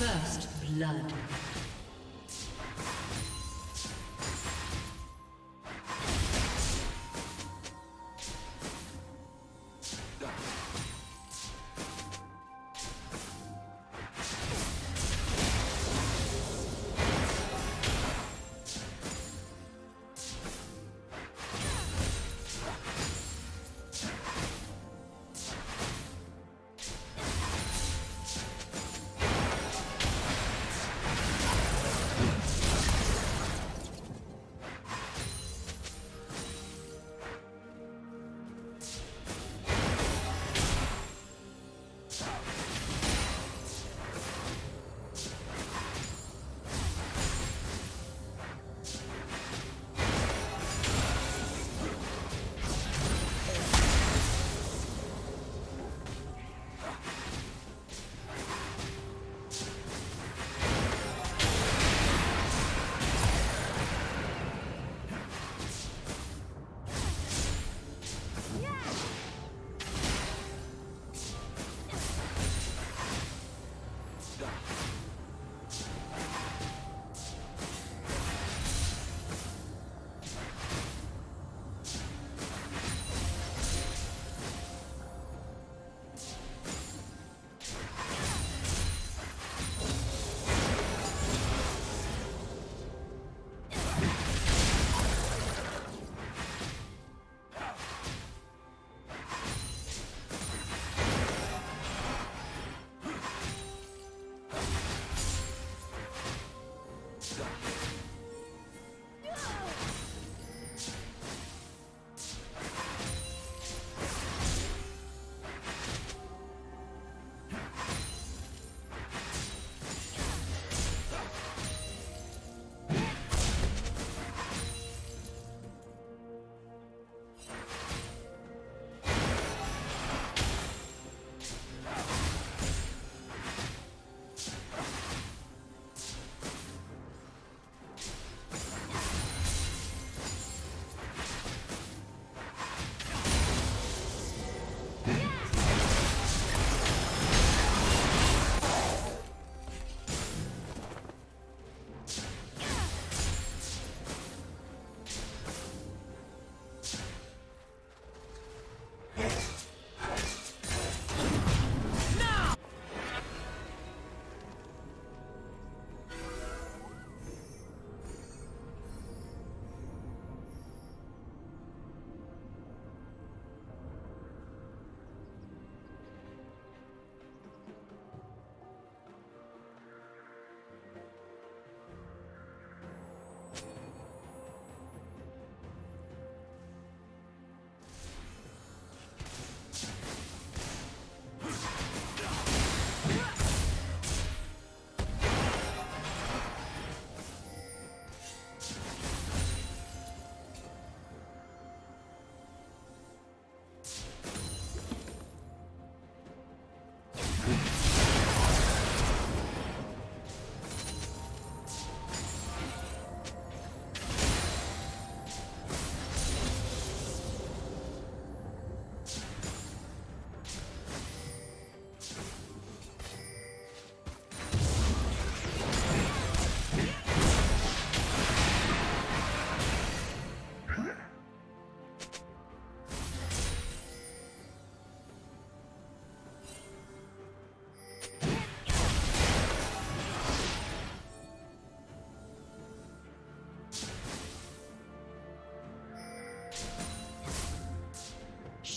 First blood.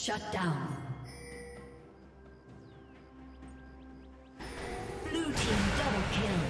Shut down. Blue team double kill.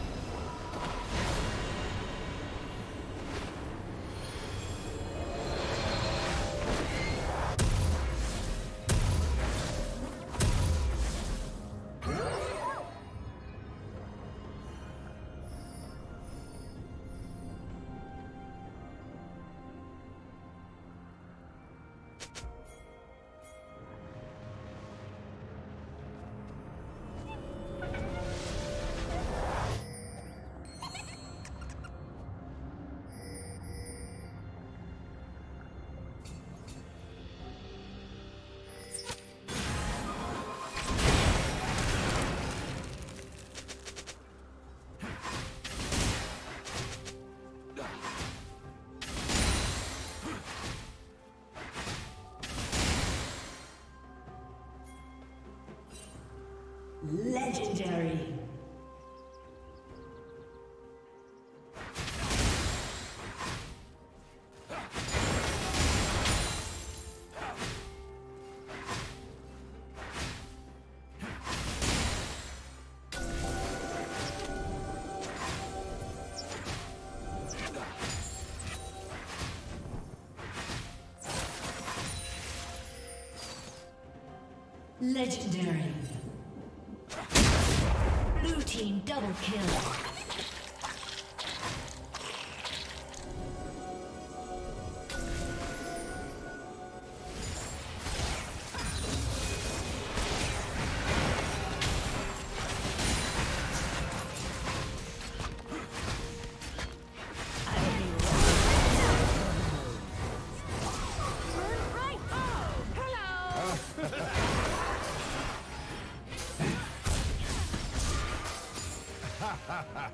Legendary. Legendary. Team double kill. Ha, ha.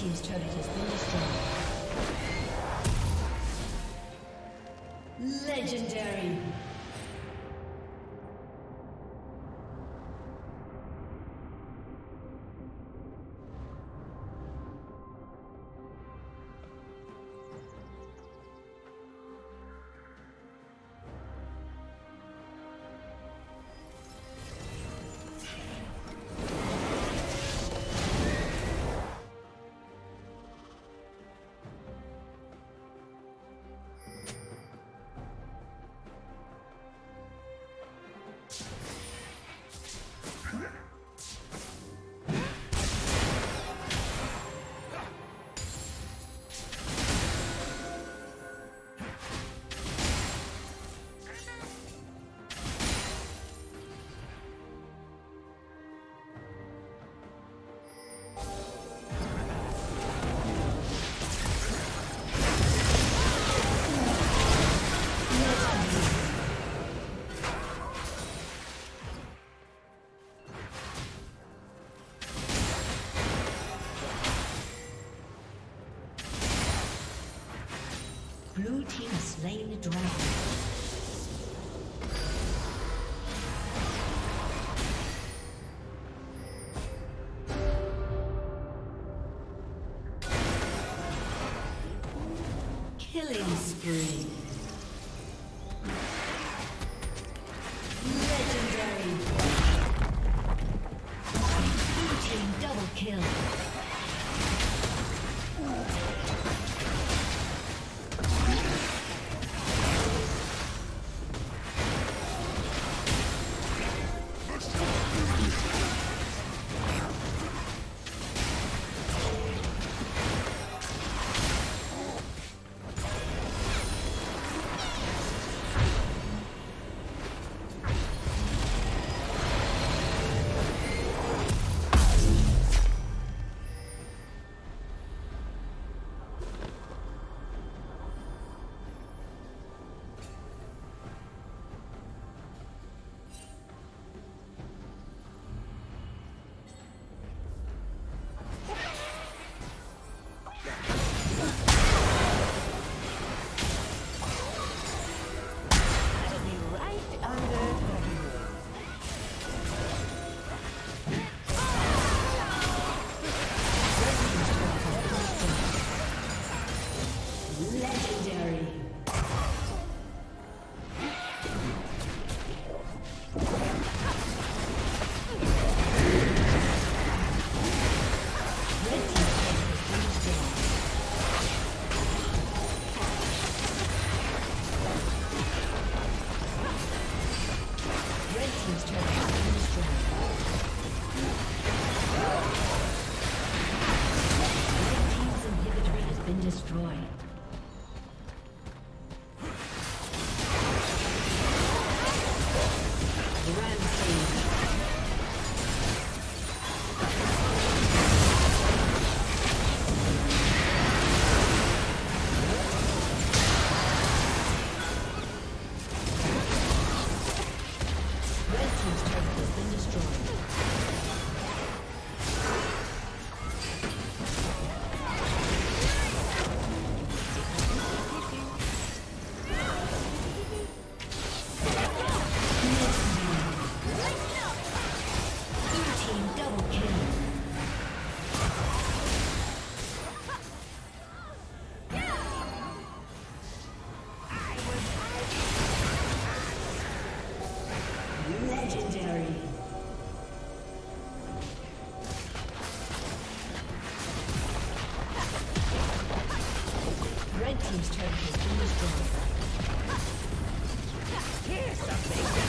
team's turret has been destroyed. Legendary. Blue team has slain the dragon. Red team's turret has been destroyed. Here's something.